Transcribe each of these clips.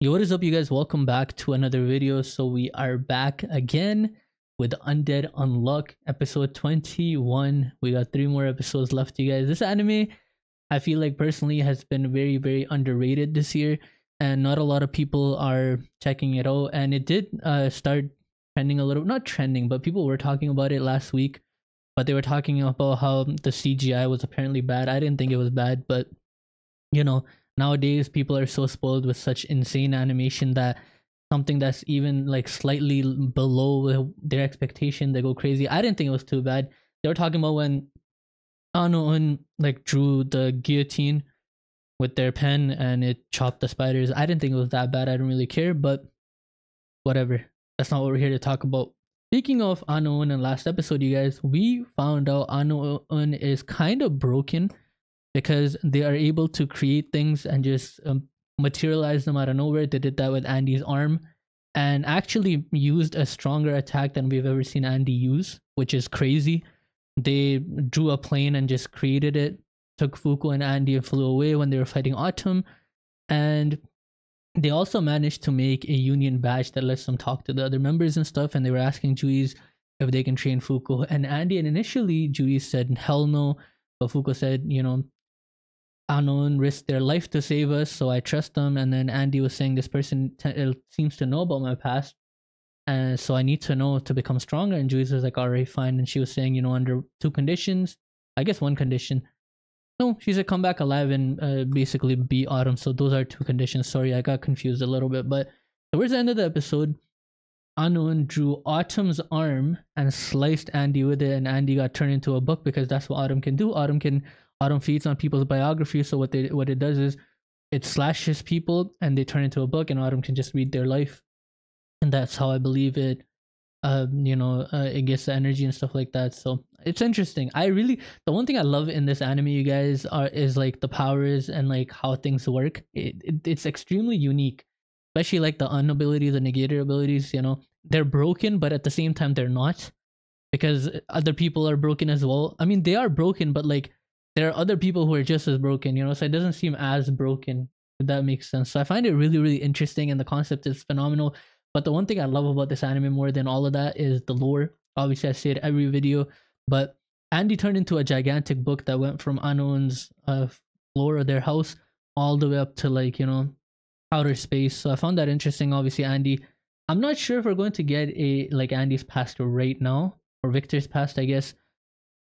Yo, what is up, you guys? Welcome back to another video. So we are back again with Undead Unluck episode 21. We got 3 more episodes left, you guys. This anime, I feel like personally has been very underrated this year, and not a lot of people are checking it out. And it did start trending a little, not trending, but people were talking about it last week. But they were talking about how the CGI was apparently bad. I didn't think it was bad, but you know, nowadays people are so spoiled with such insane animation that something that's even like slightly below their expectation, they go crazy. I didn't think it was too bad. They were talking about when Anun like drew the guillotine with their pen and it chopped the spiders. I didn't think it was that bad. I didn't really care, but whatever. That's not what we're here to talk about. Speaking of Anun, in last episode, you guys, we found out Anun is kind of broken because they are able to create things and just materialize them out of nowhere. They did that with Andy's arm and actually used a stronger attack than we've ever seen Andy use, which is crazy. They drew a plane and just created it, took Fuuko and Andy and flew away when they were fighting Autumn. And they also managed to make a union badge that lets them talk to the other members and stuff. And they were asking Juiz if they can train Fuuko and Andy. And initially, Juiz said, hell no. But Fuuko said, you know, Anun risked their life to save us, so I trust them. And then Andy was saying, this person seems to know about my past, and so I need to know to become stronger. And Juiz was like, all right, fine. And she was saying, you know, under 2 conditions. I guess 1 condition. No, she said come back alive and basically be Autumn. So those are 2 conditions. Sorry, I got confused a little bit. But towards the end of the episode, Anun drew Autumn's arm and sliced Andy with it, and Andy got turned into a book because that's what Autumn can do. Autumn feeds on people's biography. So what it does is it slashes people and they turn into a book, and Autumn can just read their life. And that's how I believe it. You know, it gets the energy and stuff like that. So it's interesting. The one thing I love in this anime, you guys, is like the powers and like how things work. It's extremely unique, especially like the unability, the negator abilities. You know, they're broken, but at the same time they're not, because other people are broken as well. I mean, they are broken, but like there are other people who are just as broken. You know, so it doesn't seem as broken, if that makes sense. So I find it really interesting, and the concept is phenomenal. But the one thing I love about this anime more than all of that is the lore. Obviously, I say it every video, but Andy turned into a gigantic book that went from Anun's floor of their house all the way up to, like, you know, outer space. So I found that interesting. Obviously, Andy, I'm not sure if we're going to get a, like, Andy's past right now, or Victor's past, I guess.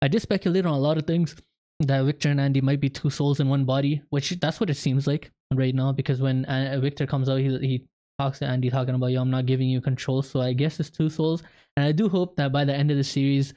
I did speculate on a lot of things that Victor and Andy might be 2 souls in 1 body, which that's what it seems like right now, because when Victor comes out, he talks to Andy talking about, yo, I'm not giving you control. So I guess it's 2 souls, and I do hope that by the end of the series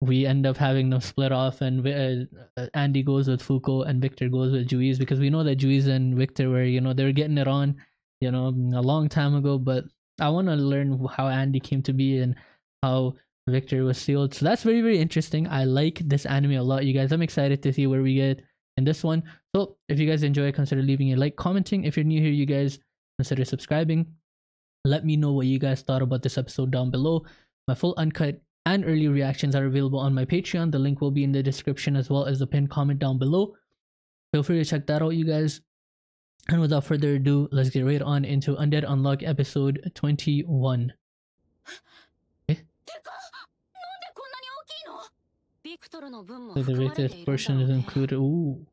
we end up having them split off, and Andy goes with Fuuko and Victor goes with Juiz, because we know that Juiz and Victor were, you know, they were getting it on, you know, a long time ago. But I want to learn how Andy came to be and how Victor was sealed. So that's very interesting. I like this anime a lot, you guys. I'm excited to see where we get in this one. So if you guys enjoy, consider leaving a like, commenting. If you're new here, you guys, consider subscribing. Let me know what you guys thought about this episode down below. My full uncut and early reactions are available on my Patreon. The link will be in the description, as well as the pinned comment down below. Feel free to check that out, you guys. And without further ado, let's get right on into Undead Unluck episode 21. So the Victor's portion is included. Ooh.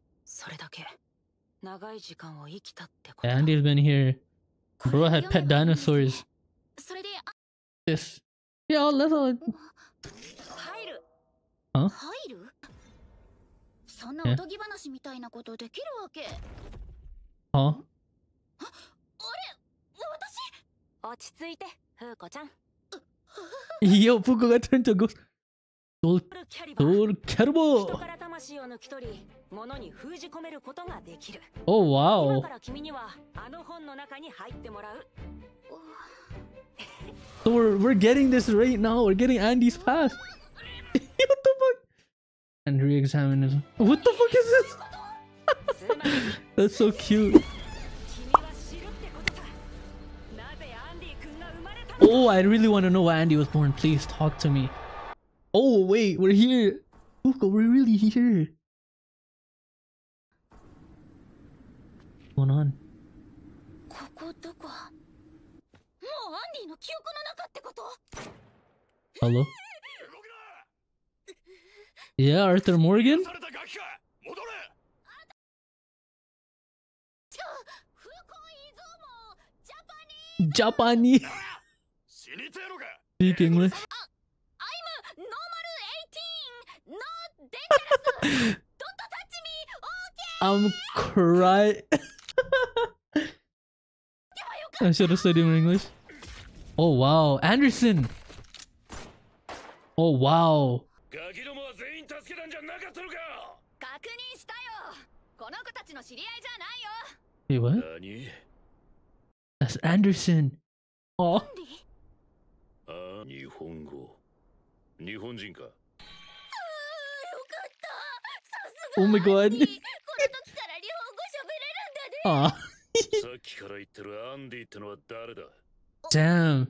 Andy's been here. Bro had pet dinosaurs. This. Yeah, let's all. Huh? Yeah. Huh? Yo, Fuuko got turned to a ghost. Soul Carbo! Oh wow! So we're getting this right now. We're getting Andy's past. What the fuck? And re-examine him. What the fuck is this? That's so cute. Oh, I really want to know why Andy was born. Please talk to me. Oh wait, we're here. Fuuko, we're really here. What's going on? Hello? Yeah, Arthur Morgan? Japanese. Speak English. I'm normal 18, not dangerous. Don't touch me, okay? I'm crying. I should have said it in English. Oh wow, Anderson. Oh wow. Hey, what? That's Anderson. Oh. Oh my god. Oh. Damn.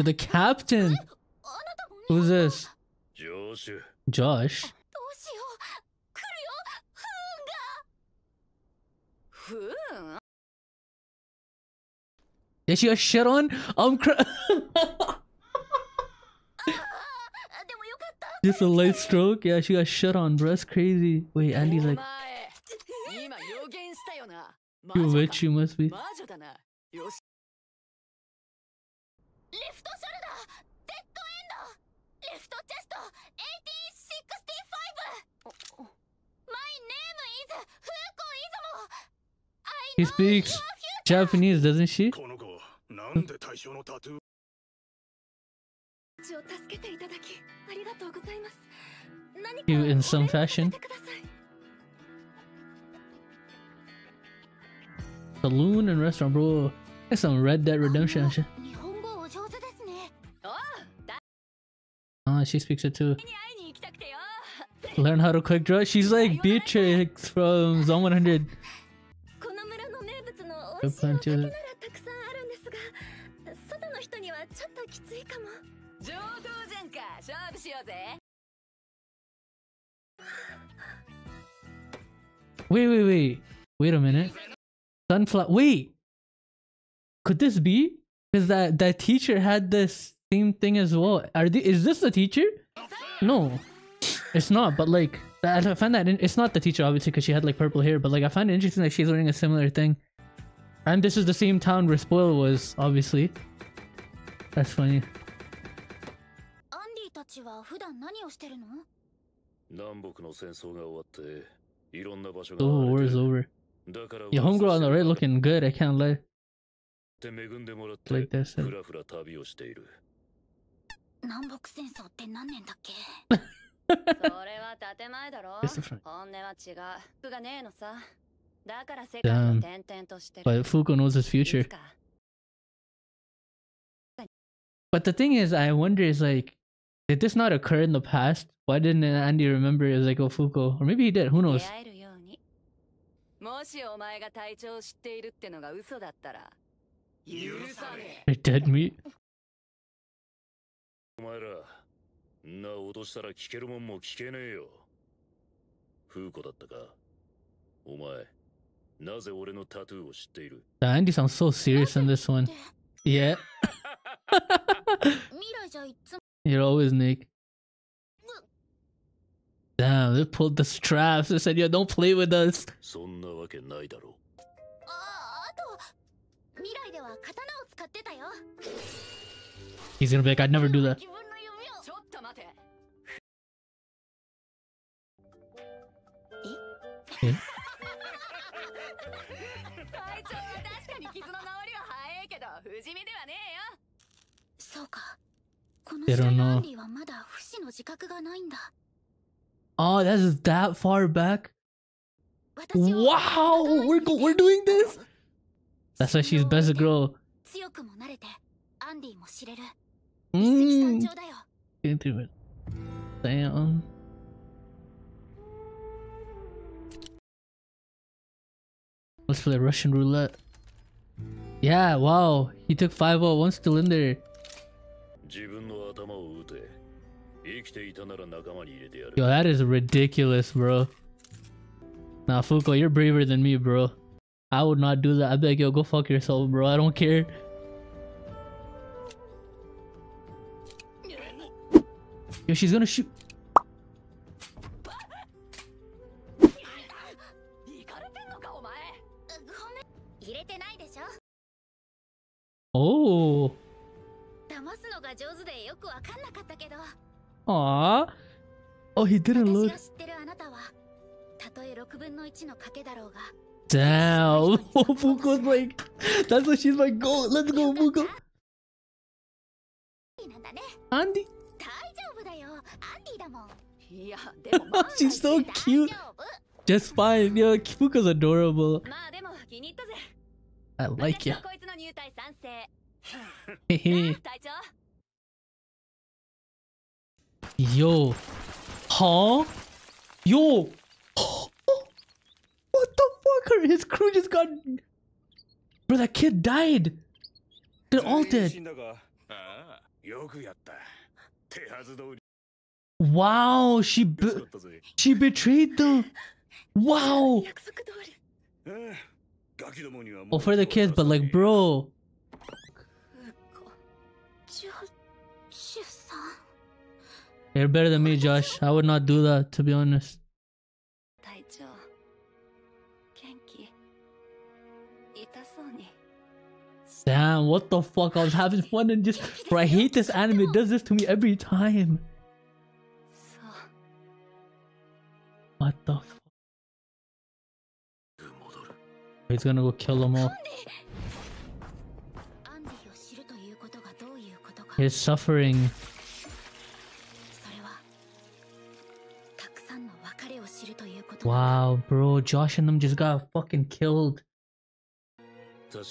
The captain. Who's this? Josh. Did she get shit on? I'm crying. Just a light stroke? Yeah, she got shit on, bro. That's crazy. Wait, Andy's like, you witch, you must be. He speaks Japanese, doesn't she? You in some fashion. Saloon and restaurant, bro. That's some Red Dead Redemption shit. Ah, she speaks it too. Learn how to cook drugs. She's like Beatrix from Zone 100. Wait a minute. Sunflower. Wait, could this be? Because that teacher had this same thing as well. Is this the teacher? No, it's not. But like, I find that it's not the teacher obviously because she had like purple hair. But like, I find it interesting that she's learning a similar thing. And this is the same town where Spoil was, obviously. That's funny. The whole war is over. Your homegirl on the right looking good, I can't lie. Like this. It's different. Damn. But Fuuko knows his future. But the thing is, I wonder is like, did this not occur in the past? Why didn't Andy remember it was like, oh, Fuuko? Or maybe he did, who knows? They dead meat? Andy sounds so serious in this one. Yeah. You're always Nick. Damn, they pulled the straps and said, yo, don't play with us. He's gonna be like, I'd never do that. Okay. They don't know. Oh, that's that far back? Wow! We're doing this? That's why she's best girl. Intimate. Damn. Let's play Russian roulette. Yeah, wow. He took 5-0, one still in there. Yo, that is ridiculous, bro. Nah, Fuuko, you're braver than me, bro. I would not do that. I'd be like, yo, go fuck yourself, bro. I don't care. Yo, she's gonna shoot. Oh. Aww. Oh, he didn't look. Damn. Fuuko's like, that's what she's like, go, let's go, Fuuko. Andy. She's so cute. Just fine. Yo, Fuuko's adorable. I like you. Yo. Huh? Yo. What the fuck? His crew just got... Bro, that kid died. They're all dead. Wow, she betrayed them. Wow. Oh, for the kids, but like, bro. You're better than me, Josh. I would not do that, to be honest. Damn, what the fuck? I was having fun and just... Bro, I hate this anime. It does this to me every time. What the fuck? He's gonna go kill them all. He's suffering. Wow, bro, Josh and them just got fucking killed. Bro,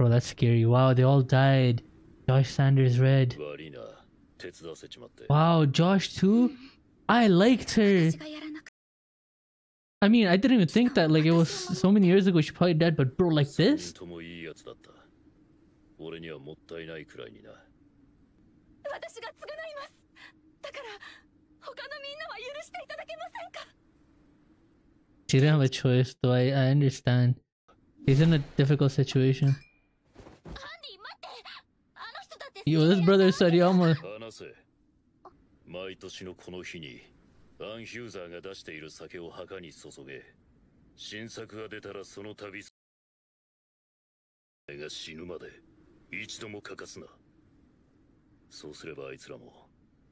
that's scary. Wow, they all died. Josh Sanders red. Wow, Josh too? I liked her. I mean, I didn't even think that, like, it was so many years ago, she probably dead, but bro, like this? She didn't have a choice, though. I understand. He's in a difficult situation. Yo, this brother said Sariyama.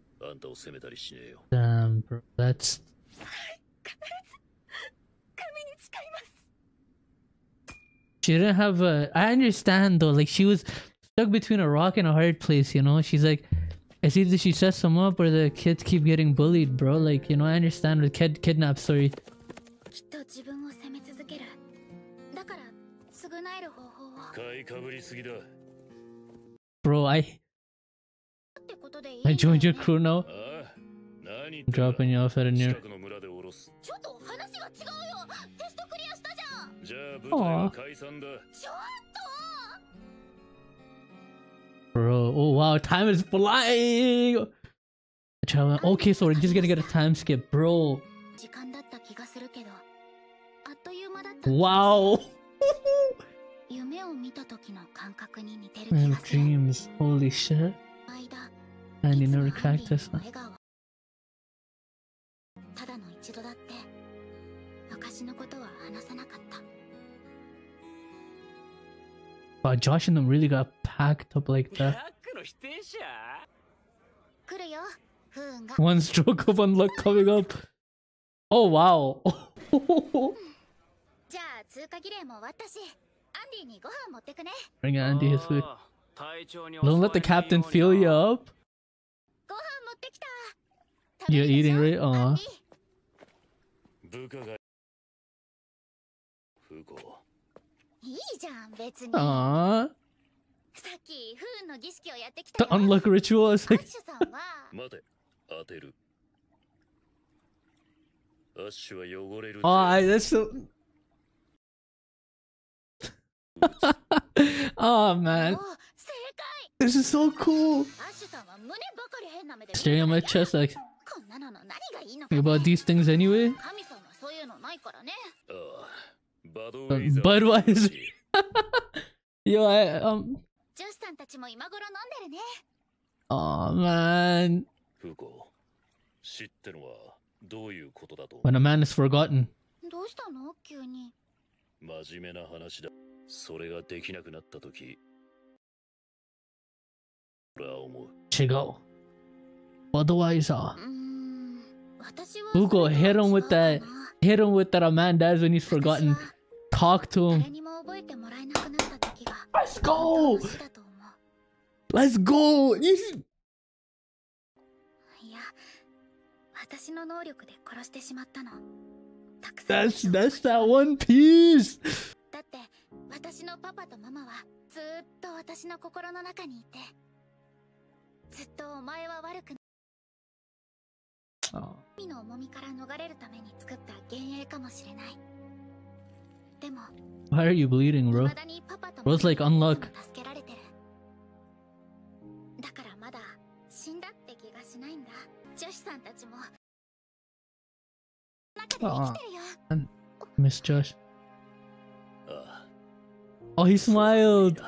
Damn, bro, that's... She didn't have a... I understand, though. Like, she was stuck between a rock and a hard place, you know? She's like... It's either she sets them up or the kids keep getting bullied, bro. Like, you know, I understand the kidnap story. Bro, I joined your crew now. I'm dropping you off at a near... Aww. Bro, oh wow, time is flying! Okay, so we're just gonna get a time skip, bro. Wow! Man, dreams, holy shit. And you never cracked this one. Wow, Josh and them really got packed up like that. One stroke of unluck coming up. Oh wow. Bring Andy his food. Don't let the captain feel you up. You're eating, right? Aw. Aww. The unlock ritual is like... Oh, that's so... Oh man, this is so cool. Staring on my chest like, about these things anyway. Budweiser. Yo, oh man. When a man is forgotten. Chigo. Budweiser. Fuuko, hit him with that. Hit him with that. A man dies when he's forgotten. Talk to him. Let's go. Let's go. That's that One Piece. Oh. Why are you bleeding, bro? Bro's like Unluck. Oh, Miss Josh. Oh, he smiled.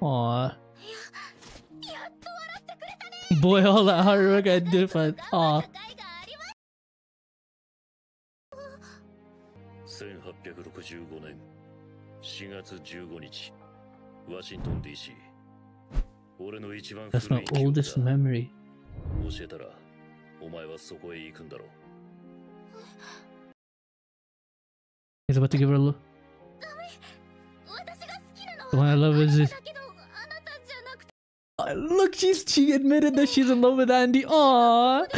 Aw. Boy, all that hard work I did for. Aw. Washington, D.C. That's my oldest memory. He's about to give her a look. The one I love is this. Oh, look, she admitted that she's in love with Andy. Aww.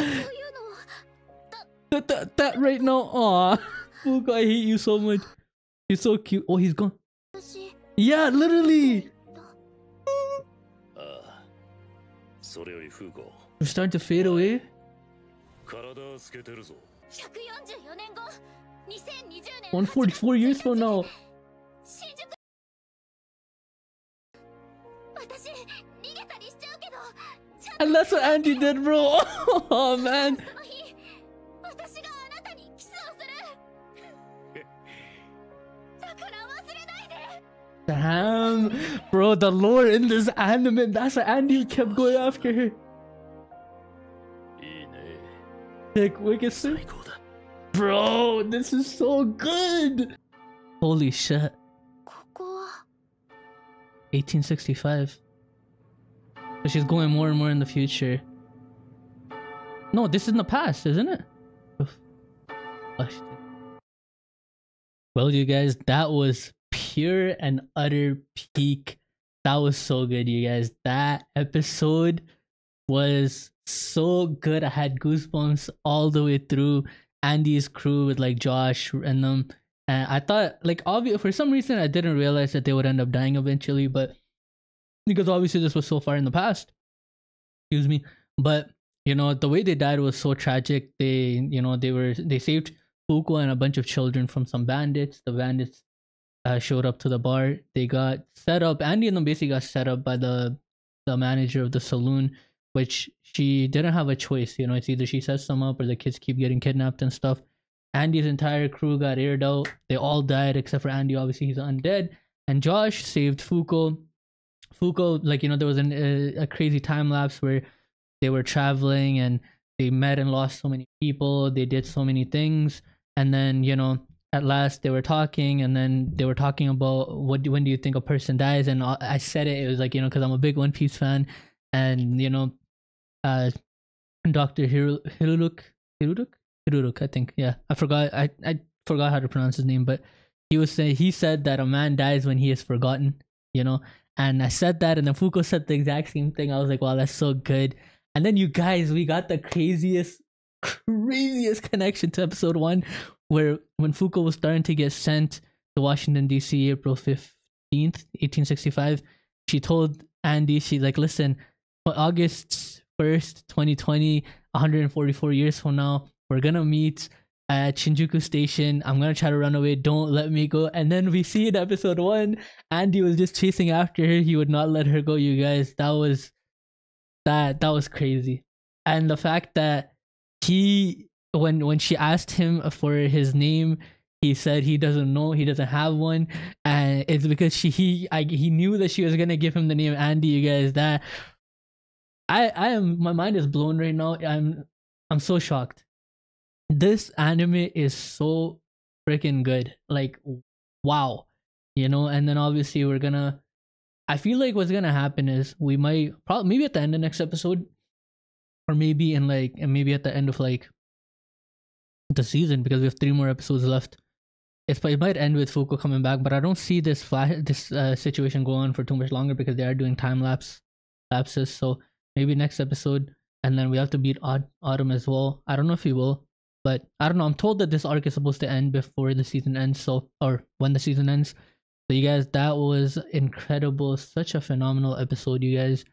That right now. Aww. Fuuko, I hate you so much. He's so cute. Oh, he's gone. Yeah, literally. You're starting to fade away. One 144 years from now. And that's what Andy did, bro. Oh man. Damn, bro, the lore in this anime, that's why Andy kept going after her. Like, wicked sick. Bro, this is so good. Holy shit. 1865. So she's going more and more in the future. No, this is in the past, isn't it? Well, you guys, that was pure and utter peak. That was so good, you guys. That episode was so good. I had goosebumps all the way through. Andy's crew with like Josh and them, and I thought, like, obvious for some reason I didn't realize that they would end up dying eventually, but because obviously this was so far in the past, excuse me, but you know, the way they died was so tragic. They, you know, they saved Fuuko and a bunch of children from some bandits. The bandits showed up to the bar. They got set up. Andy and them basically got set up by the manager of the saloon, which she didn't have a choice. You know, it's either she sets them up or the kids keep getting kidnapped and stuff. Andy's entire crew got aired out. They all died except for Andy. Obviously, he's undead. And Josh saved Fuuko. Fuuko, like, you know, there was a crazy time lapse where they were traveling and they met and lost so many people. They did so many things. And then, you know, at last they were talking, and then they were talking about when do you think a person dies? And I said it was like, you know, because I'm a big One Piece fan, and, you know, Dr. Hiluluk, I think. Yeah, I forgot how to pronounce his name, but he said that a man dies when he is forgotten, you know. And I said that, and then Fuuko said the exact same thing. I was like, wow, that's so good. And then, you guys, we got the craziest connection to episode 1, where when Fuuko was starting to get sent to Washington D.C. April 15th, 1865, she told Andy, she's like, listen, August 1st, 2020, 144 years from now, we're gonna meet at Shinjuku Station. I'm gonna try to run away. Don't let me go. And then we see in episode 1, Andy was just chasing after her. He would not let her go. You guys, that was crazy. And the fact that he, when she asked him for his name, he said he doesn't know, he doesn't have one, and it's because he knew that she was gonna give him the name Andy. You guys, that I am, my mind is blown right now. I'm so shocked. This anime is so freaking good. Like, wow, you know. And then obviously we're gonna, I feel like what's gonna happen is we might probably maybe at the end of next episode, or maybe in like, and maybe at the end of like the season, because we have 3 more episodes left. It might end with Fuuko coming back, but I don't see this situation go on for too much longer, because they are doing time lapses. So maybe next episode, and then we have to beat Autumn as well. I don't know if we will, but I don't know. I'm told that this arc is supposed to end before the season ends, so, or when the season ends. So you guys, that was incredible. Such a phenomenal episode, you guys.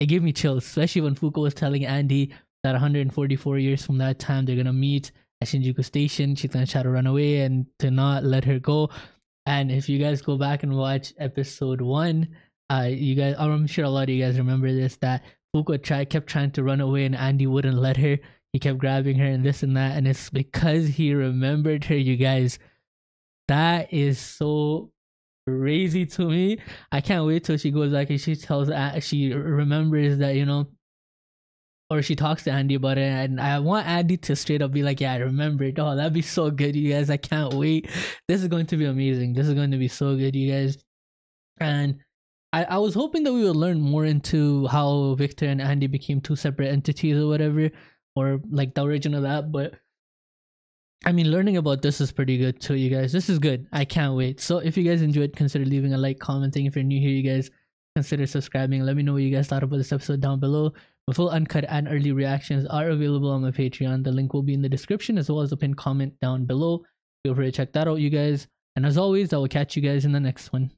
It gave me chills, especially when Fuuko was telling Andy that 144 years from that time they're gonna meet at Shinjuku Station. She's gonna try to run away and to not let her go. And if you guys go back and watch episode 1, you guys, I'm sure a lot of you guys remember this, that Fuuko kept trying to run away and Andy wouldn't let her. He kept grabbing her and this and that, and it's because he remembered her, you guys. That is so crazy to me. I can't wait till she goes back and she remembers that, you know, or she talks to Andy about it, and I want Andy to straight up be like, yeah, I remember it. Oh, that'd be so good, you guys. I can't wait. This is going to be amazing. This is going to be so good, you guys. And I was hoping that we would learn more into how Victor and Andy became 2 separate entities or whatever, or like the origin of that. But I mean, learning about this is pretty good too, you guys. This is good. I can't wait. So if you guys enjoyed, consider leaving a like, commenting. If you're new here, you guys, consider subscribing. Let me know what you guys thought about this episode down below. My full uncut and early reactions are available on my Patreon. The link will be in the description, as well as the pinned comment down below. Feel free to check that out, you guys. And as always, I will catch you guys in the next one.